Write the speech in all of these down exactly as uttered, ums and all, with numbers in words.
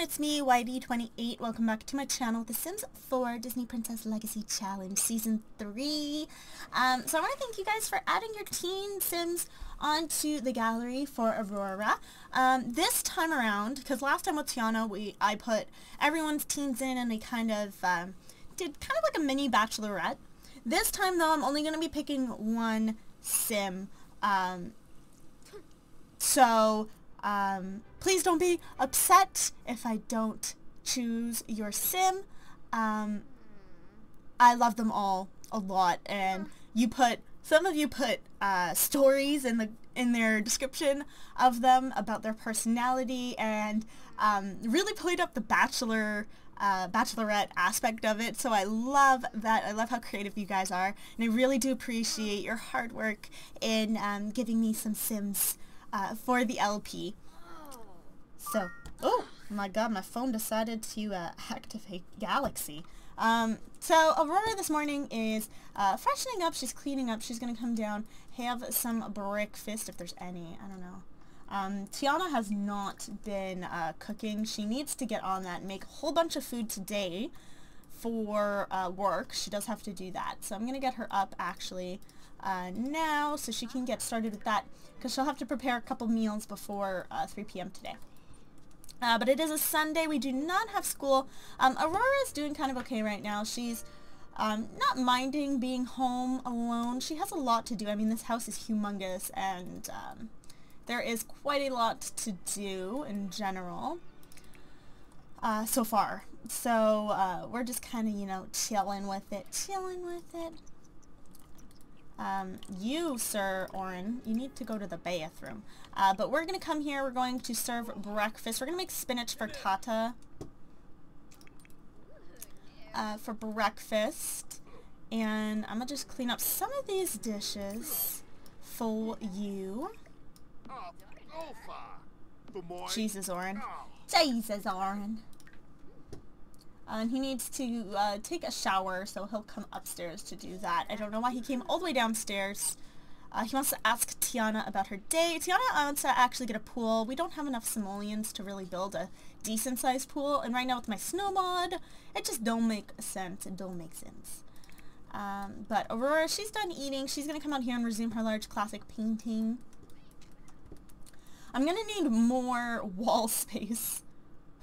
everyone, it's me, Y B twenty-eight. Welcome back to my channel, The Sims four Disney Princess Legacy Challenge Season three. Um, so I want to thank you guys for adding your teen Sims onto the gallery for Aurora. Um, this time around, because last time with Tiana, we I put everyone's teens in and they kind of um, did kind of like a mini bachelorette. This time though, I'm only going to be picking one Sim. Um, so... Um, please don't be upset if I don't choose your sim. Um, I love them all a lot, and you put, some of you put uh, stories in the in their description of them about their personality, and um, really played up the bachelor uh, bachelorette aspect of it. So I love that. I love how creative you guys are, and I really do appreciate your hard work in um, giving me some sims Uh, for the L P. So, oh my god, my phone decided to uh, activate Galaxy. Um, so Aurora this morning is uh, freshening up, she's cleaning up, she's gonna come down, have some breakfast if there's any, I don't know. Um, Tiana has not been uh, cooking, she needs to get on that and make a whole bunch of food today for uh, work. She does have to do that, so I'm gonna get her up actually Uh, now, so she can get started with that, because she'll have to prepare a couple meals before uh, three p m today. Uh, but it is a Sunday. We do not have school. Um, Aurora is doing kind of okay right now. She's um, not minding being home alone. She has a lot to do. I mean, this house is humongous, and um, there is quite a lot to do in general uh, so far. So uh, we're just kind of, you know, chilling with it, chilling with it. Um, you, Sir Orin, you need to go to the bathroom. Uh, but we're going to come here. We're going to serve breakfast. We're going to make spinach frittata uh, for breakfast. And I'm going to just clean up some of these dishes for you. Jesus, Orin. Jesus, Orin. Uh, and he needs to uh, take a shower, so he'll come upstairs to do that. I don't know why he came all the way downstairs. Uh, he wants to ask Tiana about her day. Tiana wants to actually get a pool. We don't have enough simoleons to really build a decent-sized pool, and right now with my snow mod, it just don't make sense. It don't make sense. Um, but Aurora, she's done eating. She's going to come out here and resume her large classic painting. I'm going to need more wall space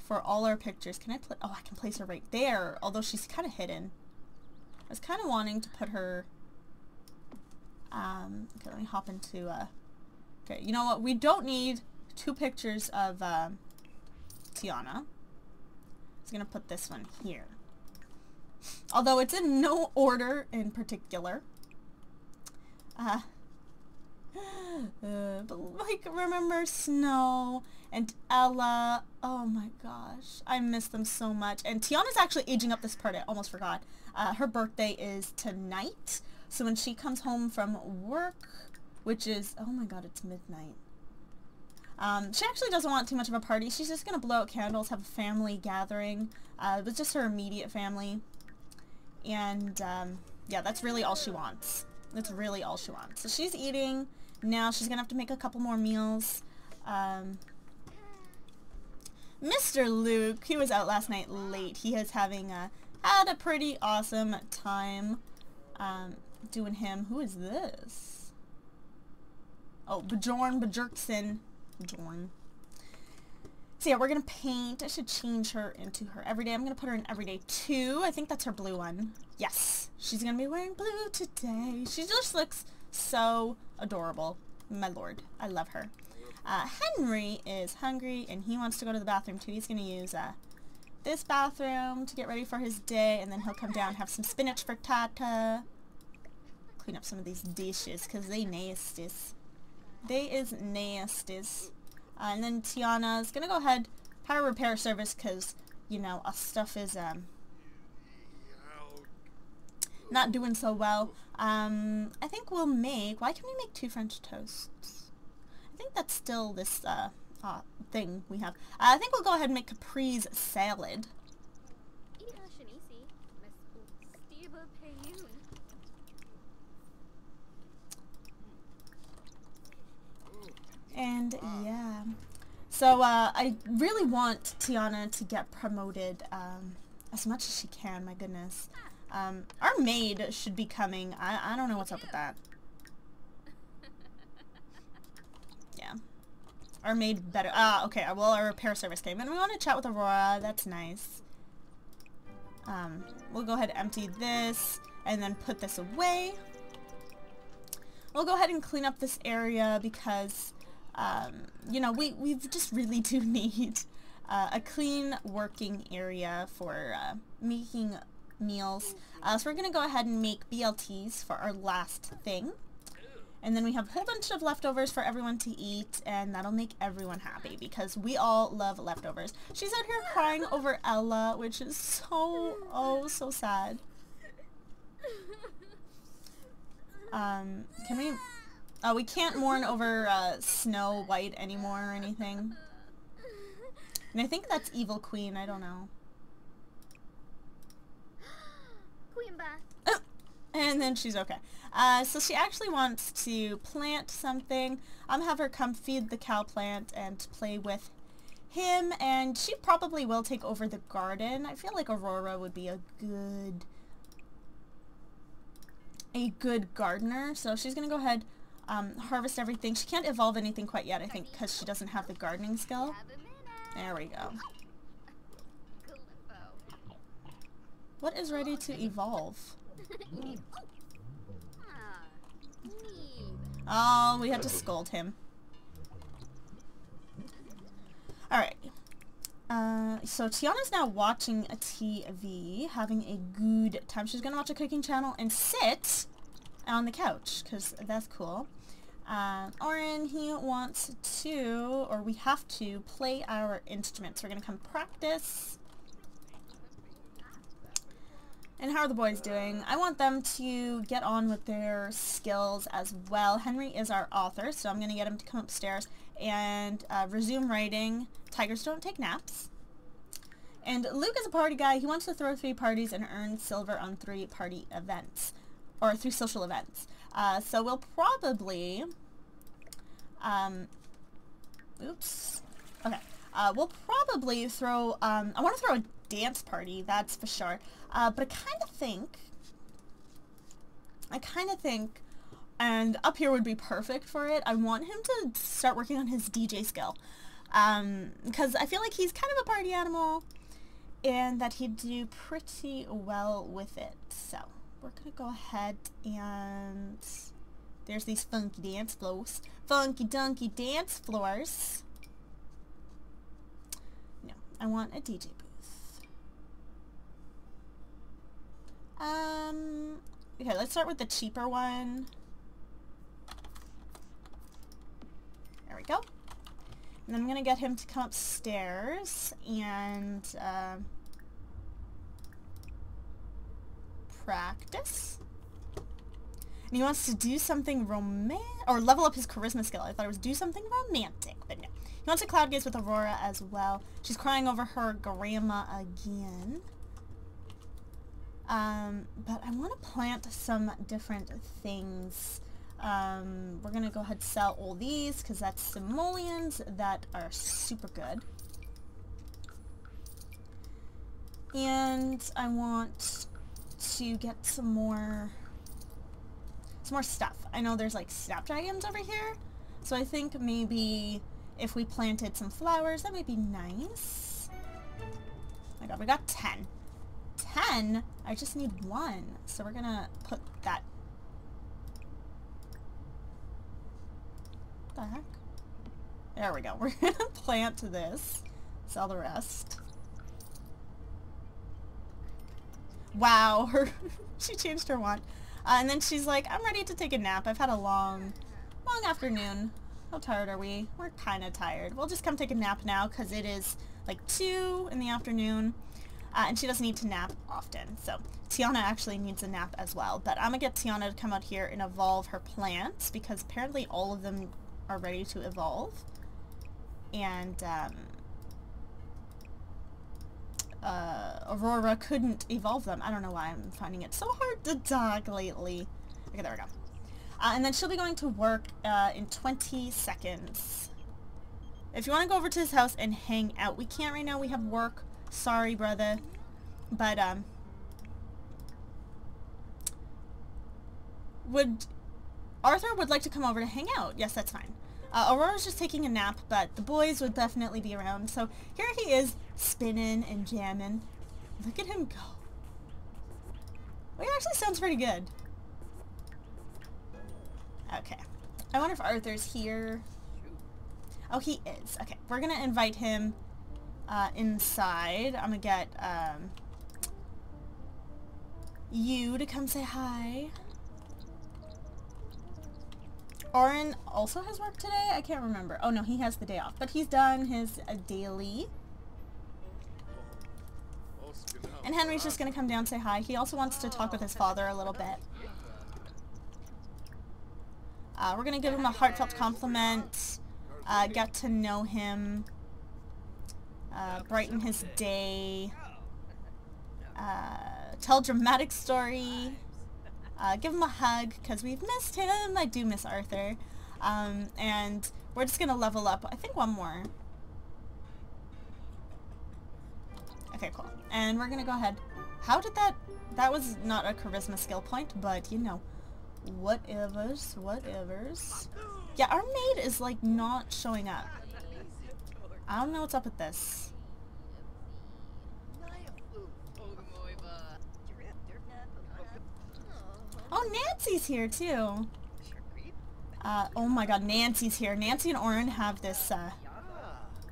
for all our pictures. Can I put, oh, I can place her right there, although she's kind of hidden. I was kind of wanting to put her, um, okay, let me hop into, uh, okay, you know what, we don't need two pictures of, um, Tiana. I was gonna put this one here. Although it's in no order in particular. Uh, Uh, but like, remember Snow and Ella? Oh my gosh, I miss them so much. And Tiana's actually aging up this part, I almost forgot. Uh, her birthday is tonight, so when she comes home from work, which is, oh my god, it's midnight. Um, she actually doesn't want too much of a party. She's just going to blow out candles, have a family gathering. Uh, it was just her immediate family. And um, yeah, that's really all she wants. That's really all she wants. So she's eating. Now she's gonna have to make a couple more meals. Um, Mister Luke, he was out last night late. He is having a, had a pretty awesome time um, doing him. Who is this? Oh, Bjorn Bjerkson. Bjorn. So yeah, we're gonna paint. I should change her into her everyday. I'm gonna put her in everyday two. I think that's her blue one. Yes, she's gonna be wearing blue today. She just looks so adorable. My lord, I love her. Uh, Henry is hungry and he wants to go to the bathroom too. He's going to use uh, this bathroom to get ready for his day, and then he'll come down, have some spinach frittata. Clean up some of these dishes because they nasties. They is nasties. Uh, and then Tiana is going to go ahead, power repair service, because, you know, our stuff is um, not doing so well. Um, I think we'll make, why can we make two French toasts? I think that's still this uh, uh, thing we have. Uh, I think we'll go ahead and make caprese salad. And yeah. So uh, I really want Tiana to get promoted um, as much as she can, my goodness. Um, our maid should be coming. I, I don't know what's up with that. Yeah. Our maid better. Ah, okay. Well, our repair service came. And we want to chat with Aurora. That's nice. Um, we'll go ahead and empty this and then put this away. We'll go ahead and clean up this area because, um, you know, we, we just really do need uh, a clean working area for uh, making meals. Uh, so we're going to go ahead and make B L Ts for our last thing. And then we have a whole bunch of leftovers for everyone to eat, and that'll make everyone happy because we all love leftovers. She's out here crying over Ella, which is so, oh, so sad. Um, can we, oh, we can't mourn over uh, Snow White anymore or anything. And I think that's Evil Queen, I don't know. Oh, and then she's okay. Uh, so she actually wants to plant something. I'm gonna have her come feed the cow plant and play with him, and she probably will take over the garden. I feel like Aurora would be a good a good gardener, so she's gonna go ahead um, harvest everything. She can't evolve anything quite yet, I think, because she doesn't have the gardening skill. There we go. What is ready to evolve? Oh, we have to scold him. Alright. Uh, so Tiana's now watching a T V, having a good time. She's going to watch a cooking channel and sit on the couch, because that's cool. Uh, Orin, he wants to, or we have to, play our instruments. We're going to come practice. And how are the boys doing? I want them to get on with their skills as well. Henry is our author, so I'm going to get him to come upstairs and uh, resume writing. Tigers don't take naps. And Luke is a party guy. He wants to throw three parties and earn silver on three party events, or three social events. Uh, so we'll probably, um, oops, okay. Uh, we'll probably throw, um, I want to throw a dance party, that's for sure. Uh, but I kind of think, I kind of think, and up here would be perfect for it, I want him to start working on his D J skill. Um, because I feel like he's kind of a party animal, and that he'd do pretty well with it. So, we're going to go ahead and, there's these funky dance floors. Funky dunky dance floors. No, I want a D J booth. Um, okay, let's start with the cheaper one. There we go. And I'm going to get him to come upstairs and uh, practice. And he wants to do something romantic, or level up his charisma skill. I thought it was do something romantic, but no. He wants to cloud gaze with Aurora as well. She's crying over her grandma again. Um, but I want to plant some different things. Um, we're going to go ahead and sell all these because that's simoleons that are super good. And I want to get some more, some more stuff. I know there's like snapdragons over here. So I think maybe if we planted some flowers, that might be nice. Oh my god, we got ten. ten? I just need one. So we're gonna put that. What the heck? There we go. We're gonna plant this. Sell the rest. Wow. Her she changed her wand. Uh, and then she's like, I'm ready to take a nap. I've had a long, long afternoon. How tired are we? We're kind of tired. We'll just come take a nap now because it is like two in the afternoon. Uh, and she doesn't need to nap often, so Tiana actually needs a nap as well. But I'm going to get Tiana to come out here and evolve her plants, because apparently all of them are ready to evolve. And um, uh, Aurora couldn't evolve them. I don't know why I'm finding it so hard to talk lately. Okay, there we go. Uh, and then she'll be going to work uh, in twenty seconds. If you want to go over to his house and hang out. We can't right now. We have work. Sorry, brother. But, um... would... Arthur would like to come over to hang out. Yes, that's fine. Uh, Aurora's just taking a nap, but the boys would definitely be around. So here he is, spinning and jamming. Look at him go. Well, he actually sounds pretty good. Okay. I wonder if Arthur's here. Oh, he is. Okay, we're going to invite him uh, inside. I'm going to get um, you to come say hi. Orin also has work today? I can't remember. Oh no, he has the day off. But he's done his uh, daily. And Henry's just going to come down and say hi. He also wants to talk with his father a little bit. Uh, we're going to give him a heartfelt compliment. Uh, get to know him. Uh, brighten his day. Uh, tell dramatic story. Uh, give him a hug, because we've missed him. I do miss Arthur. Um, and we're just going to level up, I think, one more. Okay, cool. And we're going to go ahead. How did that... That was not a charisma skill point, but, you know. Whatevers, whatevers. Yeah, our maid is, like, not showing up. I don't know what's up with this. Oh, Nancy's here, too. Uh, oh my god, Nancy's here. Nancy and Orin have this, uh,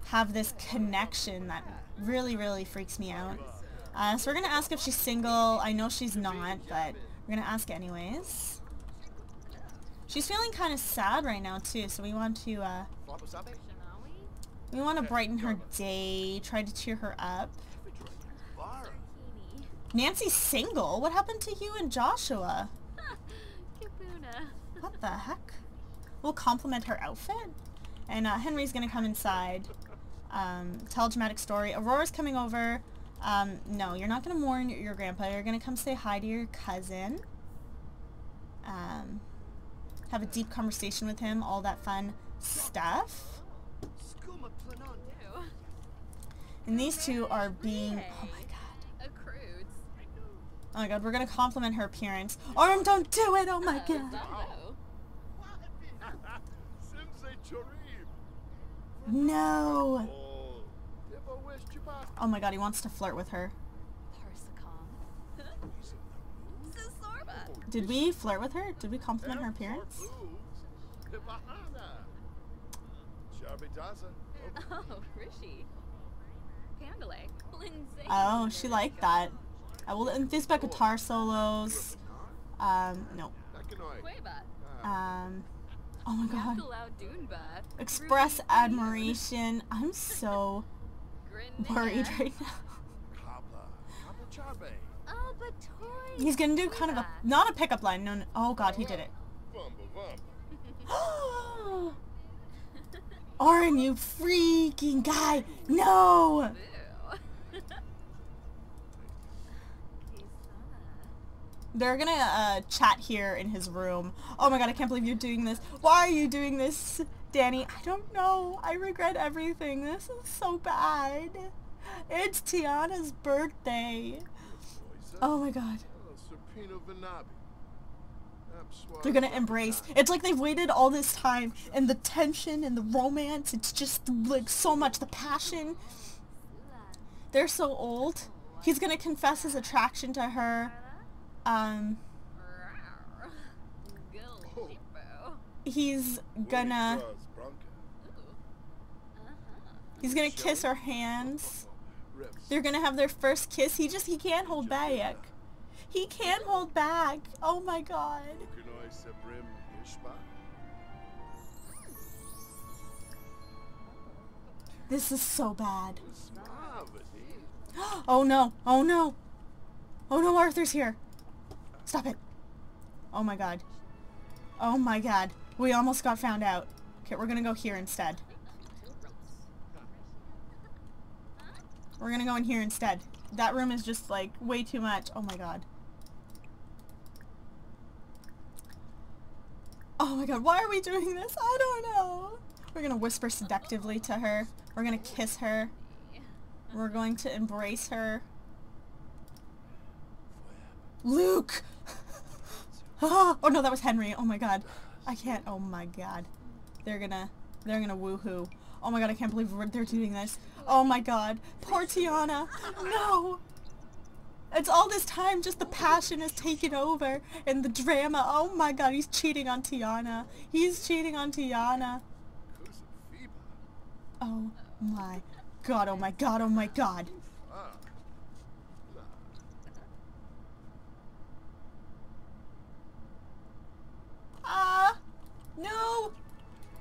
have this connection that really, really freaks me out. Uh, so we're gonna ask if she's single. I know she's not, but we're gonna ask anyways. She's feeling kind of sad right now, too, so we want to, uh, we want to brighten her day, try to cheer her up. Nancy's single? What happened to you and Joshua? What the heck? We'll compliment her outfit. And uh, Henry's gonna come inside. Um, tell a dramatic story. Aurora's coming over. Um, no, you're not gonna mourn your grandpa. You're gonna come say hi to your cousin. Um, have a deep conversation with him. All that fun stuff. And these two are being... Oh my god. Oh my god, we're gonna compliment her appearance. Arm, don't do it! Oh my god. No! Oh my god, he wants to flirt with her. Did we flirt with her? Did we compliment her appearance? Oh, she liked that. I will enthuse about guitar solos. Um, no. Um... Oh my god. Express admiration. I'm so worried right now. He's gonna do kind of a, not a pickup line. No, no. Oh god, he did it. Orin, you freaking guy. No! They're gonna uh, chat here in his room. Oh my god, I can't believe you're doing this. Why are you doing this, Danny? I don't know. I regret everything. This is so bad. It's Tiana's birthday. Oh my god. They're gonna embrace. It's like they've waited all this time. And the tension and the romance. It's just like so much. The passion. They're so old. He's gonna confess his attraction to her. Um, he's gonna, he's gonna kiss her hands. They're gonna have their first kiss. He just, he can't hold back. He can't hold back. Oh my god. This is so bad. Oh no, oh no. Oh no, Arthur's here. Stop it. Oh my god. Oh my god. We almost got found out. Okay, we're gonna go here instead. We're gonna go in here instead. That room is just like way too much. Oh my god. Oh my god, why are we doing this? I don't know. We're gonna whisper seductively to her. We're gonna kiss her. We're going to embrace her. Luke! Oh, oh no, that was Henry. Oh my god. I can't. Oh my god. They're gonna, they're gonna woohoo. Oh my god, I can't believe they're doing this. Oh my god. Poor Tiana. No! It's all this time, just the passion has taken over and the drama. Oh my god, he's cheating on Tiana. He's cheating on Tiana. Oh my god, oh my god, oh my god. Ah! Uh, no!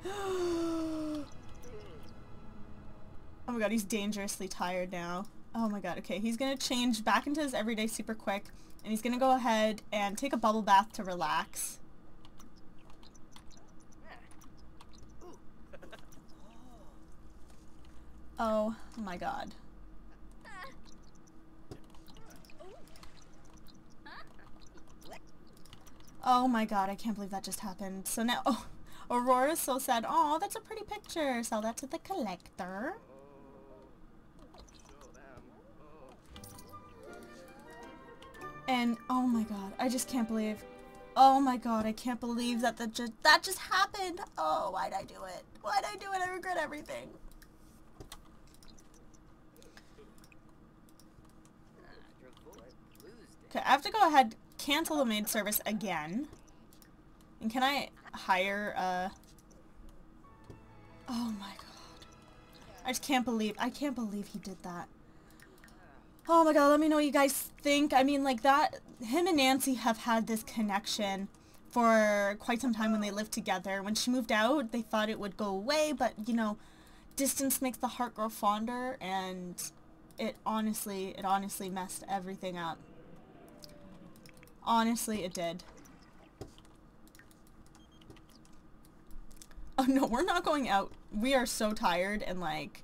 Oh my god, he's dangerously tired now. Oh my god, okay, he's gonna change back into his everyday super quick, and he's gonna go ahead and take a bubble bath to relax. Oh my god. Oh my god, I can't believe that just happened. So now, oh, Aurora's so sad. Oh, that's a pretty picture. Sell that to the collector. And, oh my god, I just can't believe, oh my god, I can't believe that that just, that just happened. Oh, why'd I do it? Why'd I do it? I regret everything. Okay, I have to go ahead, cancel the maid service again. And can I hire, uh, oh my god. I just can't believe, I can't believe he did that. Oh my god, let me know what you guys think. I mean, like that, him and Nancy have had this connection for quite some time when they lived together. When she moved out, they thought it would go away, but you know, distance makes the heart grow fonder, and it honestly, it honestly messed everything up. Honestly, it did. Oh no, we're not going out. We are so tired and like...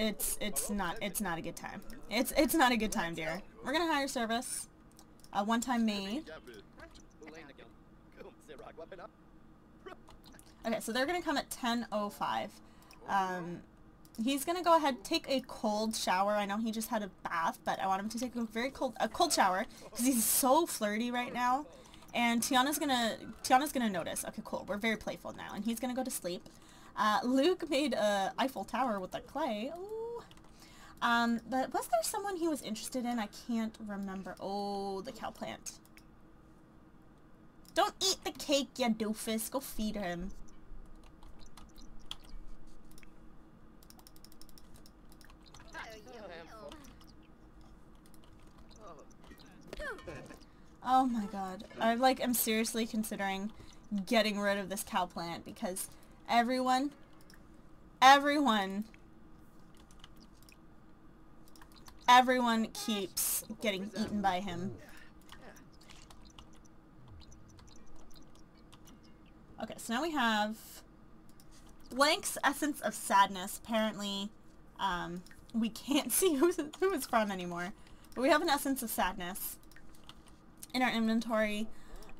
It's it's not it's not a good time. It's it's not a good time, dear. We're gonna hire service, a one-time maid. Okay, so they're gonna come at ten oh five. Um, he's gonna go ahead, take a cold shower. I know he just had a bath, but I want him to take a very cold a cold shower because he's so flirty right now. And Tiana's gonna Tiana's gonna notice. Okay, cool. We're very playful now, and he's gonna go to sleep. Uh, Luke made a Eiffel Tower with the clay. Ooh. Um, but was there someone he was interested in? I can't remember. Oh, the cow plant. Don't eat the cake, you doofus. Go feed him. Oh my god. I like am seriously considering getting rid of this cow plant because Everyone, everyone, everyone keeps getting eaten by him. Okay, so now we have Blank's Essence of Sadness. Apparently, um, we can't see who's, who it's from anymore. But we have an Essence of Sadness in our inventory.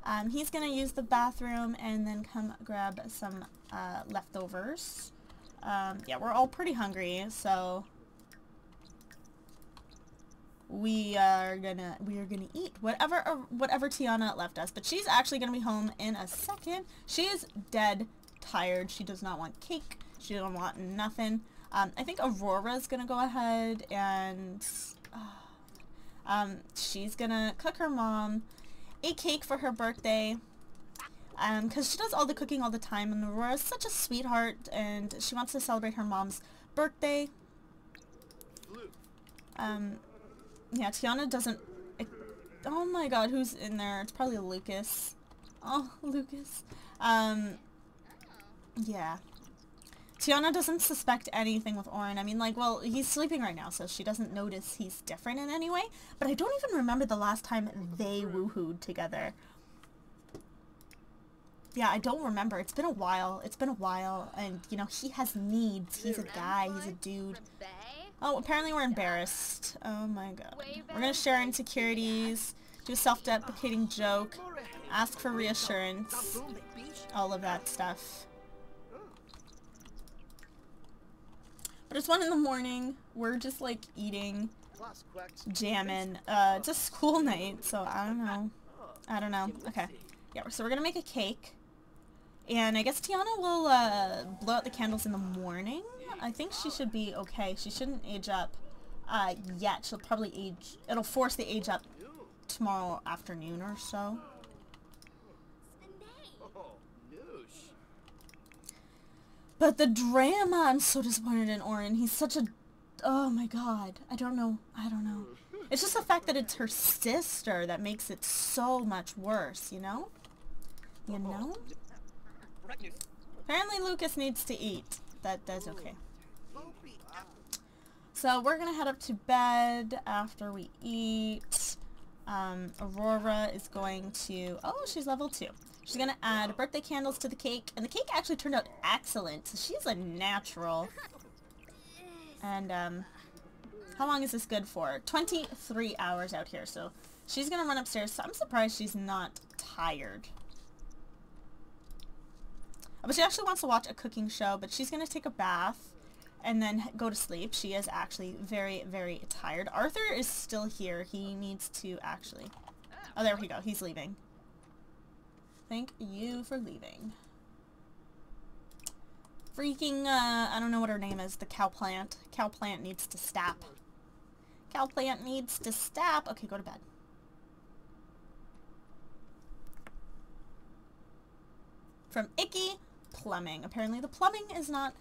Um, he's gonna use the bathroom and then come grab some uh, leftovers. Um, yeah, we're all pretty hungry, so we are gonna we are gonna eat whatever uh, whatever Tiana left us. But she's actually gonna be home in a second. She is dead tired. She does not want cake. She doesn't want nothing. Um, I think Aurora's gonna go ahead and uh, um, she's gonna cook her mom a cake for her birthday, um, because she does all the cooking all the time, and Aurora's such a sweetheart, and she wants to celebrate her mom's birthday. Um, yeah, Tiana doesn't, oh my god, who's in there? It's probably Lucas. Oh, Lucas. Um, yeah. Tiana doesn't suspect anything with Orin. I mean, like, well, he's sleeping right now, so she doesn't notice he's different in any way. But I don't even remember the last time they woohooed together. Yeah, I don't remember. It's been a while. It's been a while. And, you know, he has needs. He's a guy. He's a dude. Oh, apparently we're embarrassed. Oh, my god. We're gonna share insecurities, do a self-deprecating joke, ask for reassurance, all of that stuff. But it's one in the morning. We're just like eating, jamming. Uh, it's a school night, so I don't know. I don't know. Okay. Yeah, so we're gonna make a cake. And I guess Tiana will uh, blow out the candles in the morning. I think she should be okay. She shouldn't age up uh, yet. She'll probably age... It'll force the age up tomorrow afternoon or so. But the drama! I'm so disappointed in Orin. He's such a... Oh my god. I don't know. I don't know. It's just the fact that it's her sister that makes it so much worse, you know? You know? Apparently Lucas needs to eat. That that's okay. So we're gonna head up to bed after we eat. Um, Aurora is going to... Oh, she's level two. She's gonna add birthday candles to the cake, and the cake actually turned out excellent. So she's a natural. And um, how long is this good for? twenty-three hours out here. So she's gonna run upstairs. So I'm surprised she's not tired. But she actually wants to watch a cooking show, but she's going to take a bath and then go to sleep. She is actually very, very tired. Arthur is still here. He needs to actually... Oh, there we go. He's leaving. Thank you for leaving. Freaking, uh, I don't know what her name is. The cow plant. Cow plant needs to stop. Cow plant needs to stop. Okay, go to bed. From Icky... Plumbing. Apparently the plumbing is not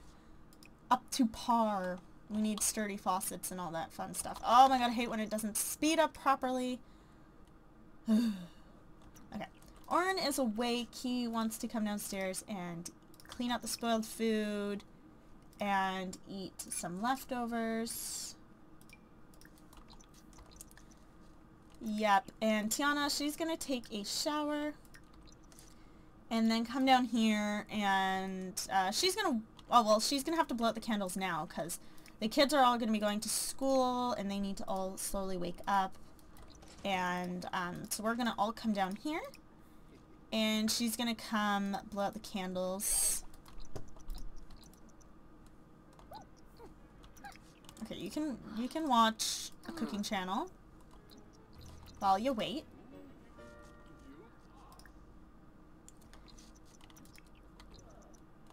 up to par. We need sturdy faucets and all that fun stuff. Oh my god, I hate when it doesn't speed up properly. Okay. Orin is awake. He wants to come downstairs and clean out the spoiled food and eat some leftovers. Yep. And Tiana, she's going to take a shower. And then come down here, and uh, she's gonna, oh well, she's gonna have to blow out the candles now, because the kids are all gonna be going to school, and they need to all slowly wake up. And um, so we're gonna all come down here, and she's gonna come blow out the candles. Okay, you can, you can watch a cooking channel while you wait.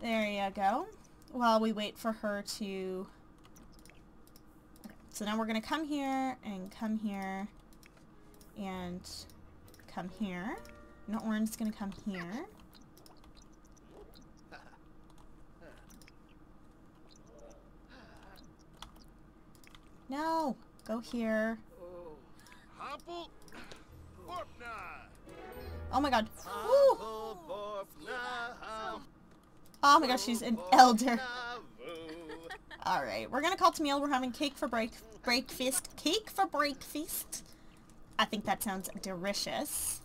There you go. While we wait for her to... Okay, so now we're going to come here, and come here, and come here. Now Orin's going to come here. No! Go here. Oh my god. Woo! Oh my gosh, she's an elder. Alright, we're gonna call Tamila. We're having cake for break breakfast. Cake for breakfast. I think that sounds delicious.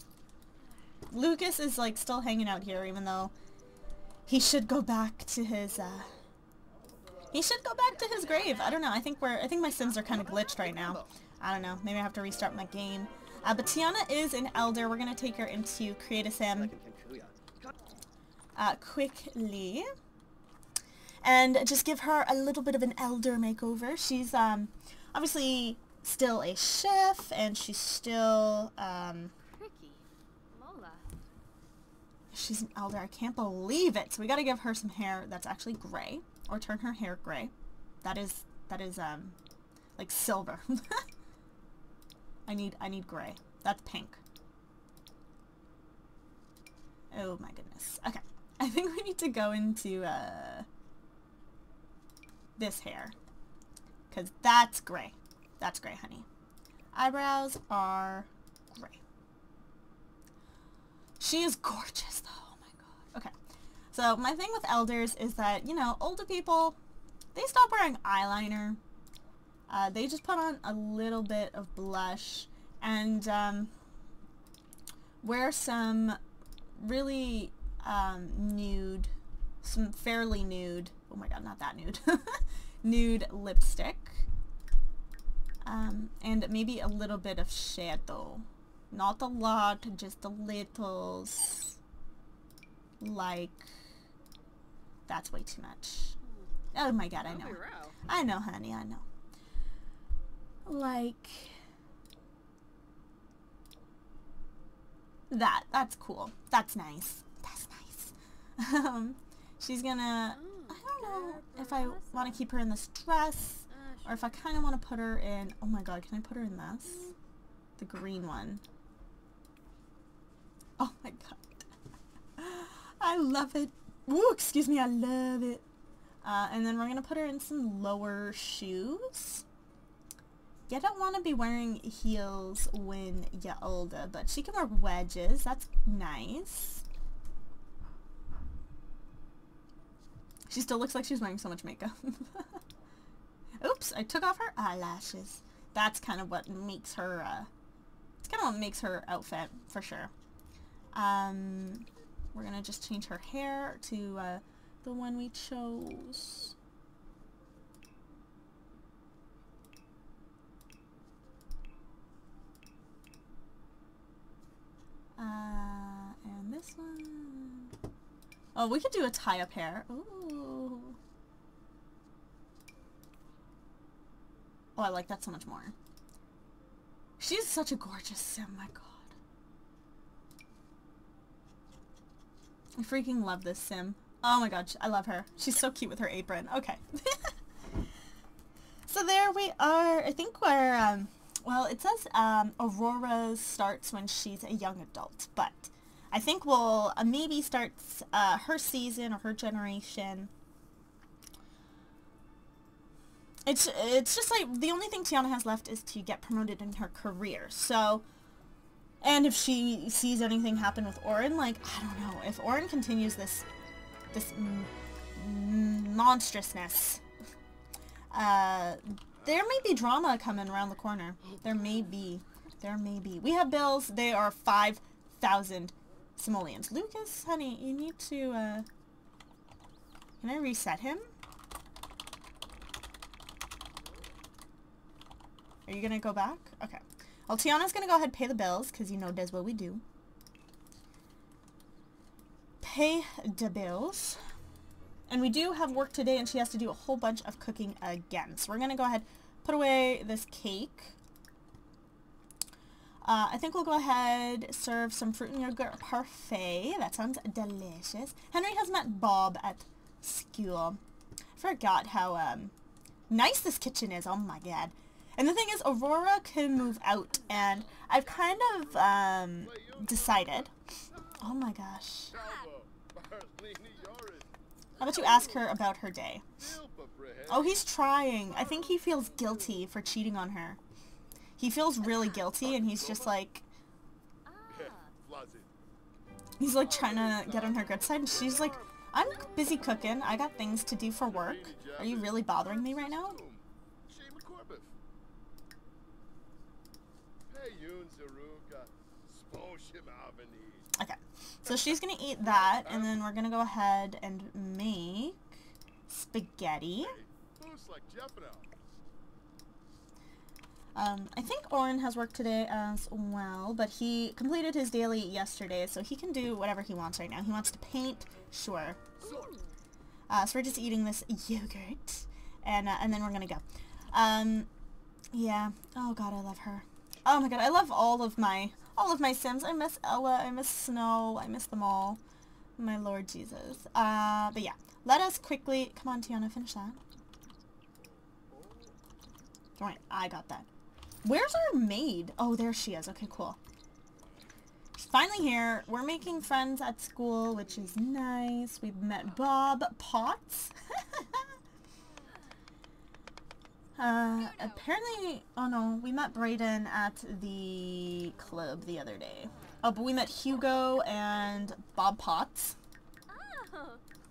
Lucas is like still hanging out here, even though he should go back to his uh he should go back to his grave. I don't know. I think we're I think my Sims are kinda glitched right now. I don't know. Maybe I have to restart my game. Uh but Tiana is an elder. We're gonna take her into Create a Sim. Uh, quickly, and just give her a little bit of an elder makeover. She's um, obviously still a chef, and she's still um, she's an elder. I can't believe it. So we got to give her some hair that's actually gray, or turn her hair gray. That is that is um, like silver. I need I need gray. That's pink. Oh my goodness. Okay. I think we need to go into uh, this hair, because that's gray. That's gray, honey. Eyebrows are gray. She is gorgeous, though. Oh, my God. Okay. So my thing with elders is that, you know, older people, they stop wearing eyeliner. Uh, they just put on a little bit of blush and um, wear some really... Um, nude, some fairly nude, oh my god, not that nude, nude lipstick, um, and maybe a little bit of shadow, not a lot, just a little, like, that's way too much, oh my god, I know, I know, honey, I know. Like... That. That's cool. That's nice. That's nice. um, she's gonna... I don't know if I want to keep her in this dress or if I kind of want to put her in... Oh my god, can I put her in this? The green one. Oh my god. I love it. Ooh, excuse me, I love it. Uh, and then we're gonna put her in some lower shoes. You don't want to be wearing heels when you're older, but she can wear wedges. That's nice. She still looks like she's wearing so much makeup. Oops, I took off her eyelashes. That's kind of what makes her, uh, it's kind of what makes her outfit, for sure. Um, we're gonna just change her hair to, uh, the one we chose. Uh, and this one. Oh, we could do a tie-up hair. Ooh. Oh, I like that so much more. She's such a gorgeous Sim, my god. I freaking love this Sim. Oh my god, I love her. She's so cute with her apron. Okay. So there we are. I think we're, um... Well, it says um, Aurora starts when she's a young adult, but I think we'll uh, maybe start uh, her season or her generation. It's it's just like the only thing Tiana has left is to get promoted in her career. So, and if she sees anything happen with Orin, like I don't know, if Orin continues this this m m monstrousness. Uh, There may be drama coming around the corner. There may be. There may be. We have bills. They are five thousand simoleons. Lucas, honey, you need to, uh... Can I reset him? Are you gonna go back? Okay. Well, Tiana's gonna go ahead and pay the bills, because you know that's what we do. Pay the bills. And we do have work today, and she has to do a whole bunch of cooking again. So we're going to go ahead put away this cake. Uh, I think we'll go ahead serve some fruit and yogurt parfait. That sounds delicious. Henry has met Bob at school. I forgot how um, nice this kitchen is. Oh my god. And the thing is, Aurora can move out, and I've kind of um, decided. Oh my gosh. How about you ask her about her day? Oh, he's trying. I think he feels guilty for cheating on her. He feels really guilty, and he's just like... He's like trying to get on her good side, and she's like, I'm busy cooking. I got things to do for work. Are you really bothering me right now? Okay. So she's going to eat that, and then we're going to go ahead and make spaghetti. Um, I think Orin has work today as well, but he completed his daily yesterday, so he can do whatever he wants right now. He wants to paint, sure. Uh, so we're just eating this yogurt, and, uh, and then we're going to go. Um, yeah. Oh god, I love her. Oh my god, I love all of my... All of my Sims. I miss Ella. I miss Snow. I miss them all. My Lord Jesus. Uh, but yeah. Let us quickly... Come on, Tiana. Finish that. Alright. I got that. Where's our maid? Oh, there she is. Okay, cool. She's finally here. We're making friends at school, which is nice. We've met Bob Potts. Uh, apparently, oh no, we met Brighton at the club the other day. Oh, but we met Hugo and Bob Potts,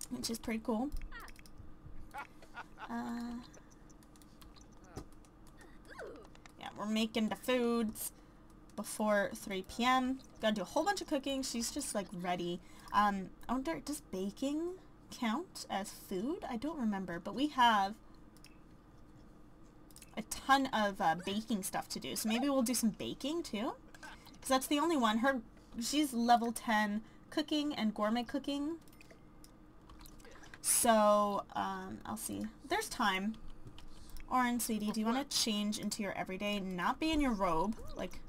which is pretty cool. Uh, yeah, we're making the foods before three p m Gotta do a whole bunch of cooking. She's just like ready. Um, I wonder, does baking count as food? I don't remember, but we have a ton of uh, baking stuff to do, so maybe we'll do some baking too, because that's the only one. Her, she's level ten cooking and gourmet cooking, so um, I'll see. There's time. Orin, sweetie, do you want to change into your everyday, not be in your robe? Like,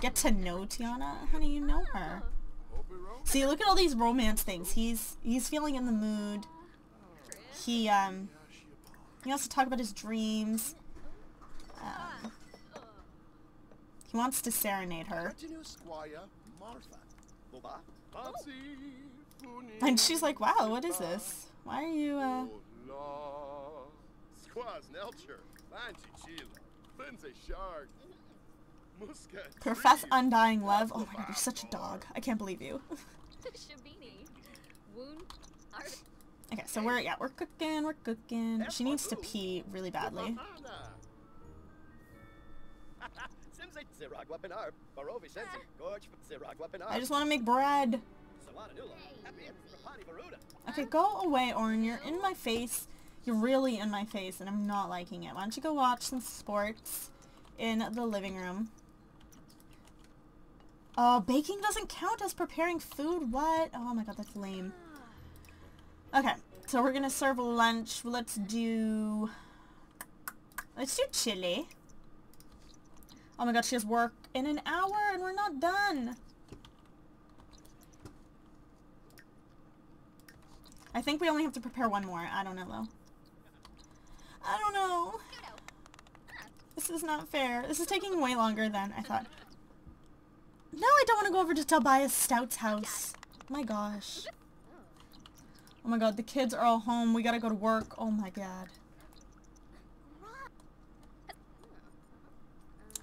get to know Tiana? Honey, you know her. See, look at all these romance things. He's he's feeling in the mood. He, um, he wants to talk about his dreams. Um, he wants to serenade her. And she's like, wow, what is this? Why are you, uh... Profess undying love. Oh my god, you're such a dog. I can't believe you. Okay, so we're, yeah, we're cooking, we're cooking. She needs to pee really badly. I just want to make bread. Okay, go away, Orin. You're in my face. You're really in my face, and I'm not liking it. Why don't you go watch some sports in the living room? Oh, baking doesn't count as preparing food. What? Oh my god, that's lame. Okay, so we're gonna serve lunch. Let's do... Let's do chili. Oh my god, she has work in an hour, and we're not done. I think we only have to prepare one more. I don't know, though. I don't know. This is not fair. This is taking way longer than I thought. No, I don't want to go over to Tobias Stout's house. My gosh. Oh my god, the kids are all home. We gotta go to work. Oh my god.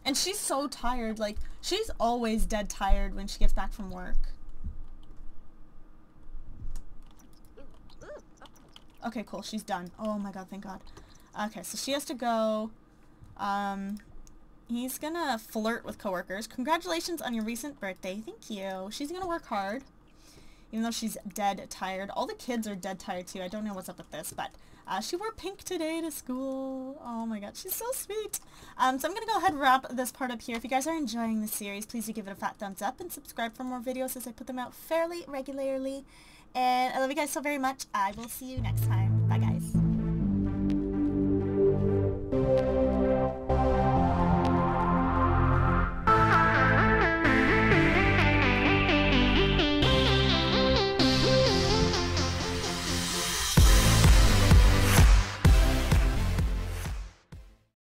And she's so tired. Like, she's always dead tired when she gets back from work. Okay, cool. She's done. Oh my god, thank god. Okay, so she has to go. Um, he's gonna flirt with coworkers. Congratulations on your recent birthday. Thank you. She's gonna work hard, even though she's dead tired. All the kids are dead tired too. I don't know what's up with this, but uh, she wore pink today to school. Oh my god, she's so sweet. Um, so I'm gonna go ahead and wrap this part up here. If you guys are enjoying this series, please do give it a fat thumbs up and subscribe for more videos as I put them out fairly regularly. And I love you guys so very much. I will see you next time. Bye, guys.